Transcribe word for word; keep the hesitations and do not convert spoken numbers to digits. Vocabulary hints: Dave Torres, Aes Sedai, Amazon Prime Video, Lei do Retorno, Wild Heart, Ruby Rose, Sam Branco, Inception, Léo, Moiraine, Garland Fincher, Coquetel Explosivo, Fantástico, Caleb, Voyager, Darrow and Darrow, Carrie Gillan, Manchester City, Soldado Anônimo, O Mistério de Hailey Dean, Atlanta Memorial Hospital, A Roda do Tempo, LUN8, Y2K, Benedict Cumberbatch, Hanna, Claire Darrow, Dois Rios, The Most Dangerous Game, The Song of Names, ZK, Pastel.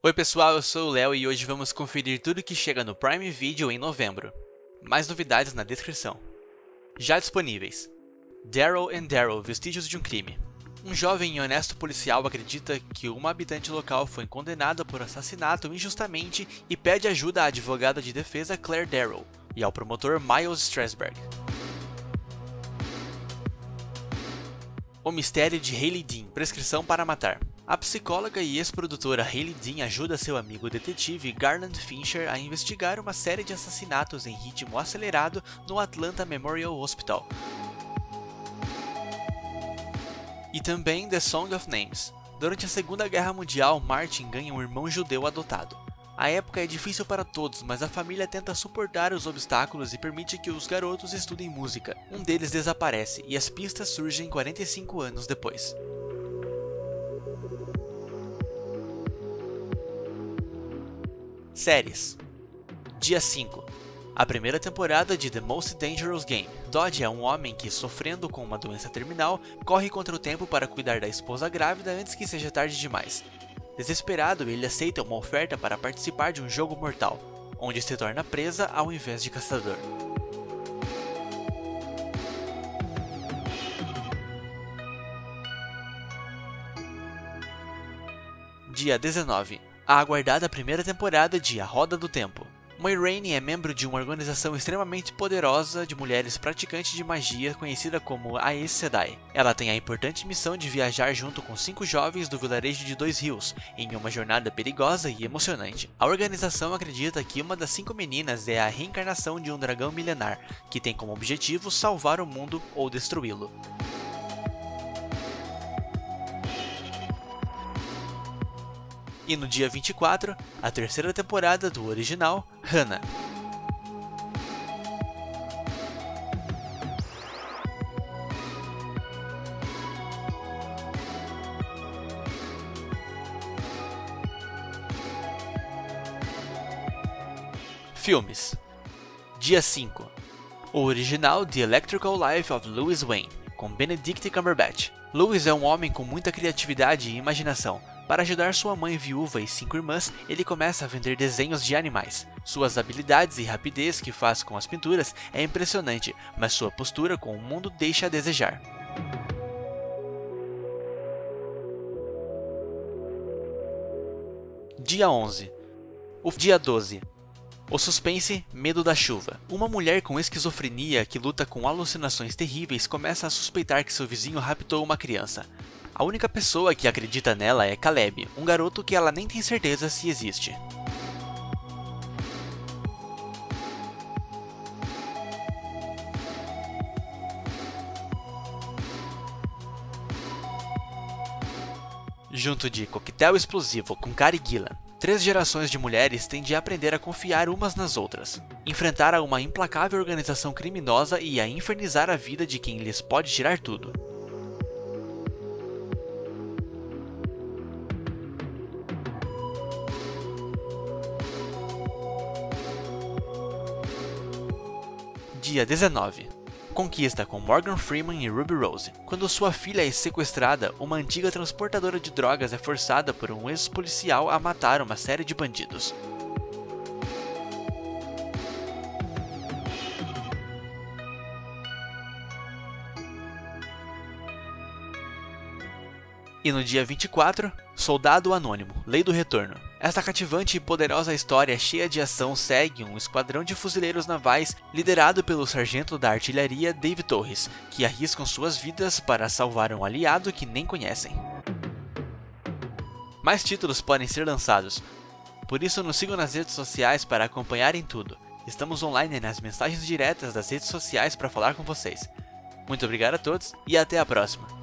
Oi pessoal, eu sou o Léo e hoje vamos conferir tudo que chega no Prime Video em novembro. Mais novidades na descrição. Já disponíveis: Darrow and Darrow, Vestígios de um Crime. Um jovem e honesto policial acredita que uma habitante local foi condenada por assassinato injustamente e pede ajuda à advogada de defesa Claire Darrow e ao promotor Miles Strasberg. O Mistério de Hailey Dean, Prescrição para Matar. A psicóloga e ex-produtora Hailey Dean ajuda seu amigo detetive Garland Fincher a investigar uma série de assassinatos em ritmo acelerado no Atlanta Memorial Hospital. E também The Song of Names. Durante a Segunda Guerra Mundial, Martin ganha um irmão judeu adotado. A época é difícil para todos, mas a família tenta suportar os obstáculos e permite que os garotos estudem música. Um deles desaparece e as pistas surgem quarenta e cinco anos depois. Séries. Dia cinco. A primeira temporada de The Most Dangerous Game. Dodge é um homem que, sofrendo com uma doença terminal, corre contra o tempo para cuidar da esposa grávida antes que seja tarde demais. Desesperado, ele aceita uma oferta para participar de um jogo mortal, onde se torna presa ao invés de caçador. Dia dezenove. A aguardada primeira temporada de A Roda do Tempo. Moiraine é membro de uma organização extremamente poderosa de mulheres praticantes de magia conhecida como Aes Sedai. Ela tem a importante missão de viajar junto com cinco jovens do vilarejo de Dois Rios, em uma jornada perigosa e emocionante. A organização acredita que uma das cinco meninas é a reencarnação de um dragão milenar, que tem como objetivo salvar o mundo ou destruí-lo. E no dia vinte e quatro, a terceira temporada do original, Hanna. Filmes. Dia cinco. O original The Electrical Life of Louis Wain, com Benedict Cumberbatch. Louis é um homem com muita criatividade e imaginação. Para ajudar sua mãe viúva e cinco irmãs, ele começa a vender desenhos de animais. Suas habilidades e rapidez que faz com as pinturas é impressionante, mas sua postura com o mundo deixa a desejar. Dia onze. O dia doze. O suspense Medo da Chuva. Uma mulher com esquizofrenia que luta com alucinações terríveis começa a suspeitar que seu vizinho raptou uma criança. A única pessoa que acredita nela é Caleb, um garoto que ela nem tem certeza se existe. Junto de Coquetel Explosivo com Carrie Gillan, três gerações de mulheres têm de aprender a confiar umas nas outras, enfrentar a uma implacável organização criminosa e a infernizar a vida de quem lhes pode tirar tudo. Dia dezenove. Conquista com Morgan Freeman e Ruby Rose. Quando sua filha é sequestrada, uma antiga transportadora de drogas é forçada por um ex-policial a matar uma série de bandidos. E no dia vinte e quatro, Soldado Anônimo, Lei do Retorno. Esta cativante e poderosa história cheia de ação segue um esquadrão de fuzileiros navais liderado pelo sargento da artilharia Dave Torres, que arriscam suas vidas para salvar um aliado que nem conhecem. Mais títulos podem ser lançados, por isso nos sigam nas redes sociais para acompanharem tudo. Estamos online nas mensagens diretas das redes sociais para falar com vocês. Muito obrigado a todos e até a próxima!